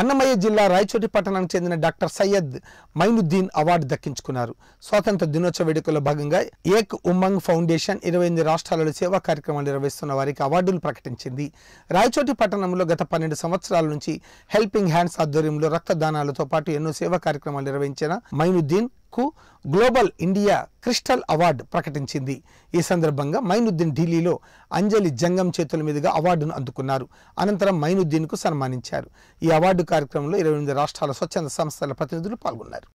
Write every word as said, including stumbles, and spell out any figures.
అన్నమయ్య జిల్లా రాయచోటి పట్టణానికి చెందిన డాక్టర్ సయ్యద్ మైనుద్దిన్ అవార్డు దక్కించుకున్నారు. స్వాతంత్ర దినోత్సవ వేడుకల్లో భాగంగా ఏక్ ఉమంగ్ ఫౌండేషన్ ఇరవై ఎనిమిది రాష్ట్రాలలో సేవా కార్యక్రమాలు నిర్వహిస్తున్న వారికి అవార్డులు ప్రకటించింది. రాయచోటి పట్టణంలో గత పన్నెండు సంవత్సరాల నుంచి హెల్పింగ్ హ్యాండ్స్ ఆధ్వర్యంలో రక్తదానాలతో పాటు ఎన్నో సేవా కార్యక్రమాలు నిర్వహించిన మైనుద్దిన్ కు గ్లోబల్ ఇండియా క్రిస్టల్ అవార్డు ప్రకటించింది. ఈ సందర్భంగా మైనుద్దిన్ ఢిల్లీలో అంజలి జంగం చేతుల మీదుగా అవార్డును అందుకున్నారు. అనంతరం మైనుద్దిన్ కు సన్మానించారు. ఈ అవార్డు కార్యక్రమంలో ఇరవై ఎనిమిది రాష్ట్రాల స్వచ్ఛంద సంస్థల ప్రతినిధులు పాల్గొన్నారు.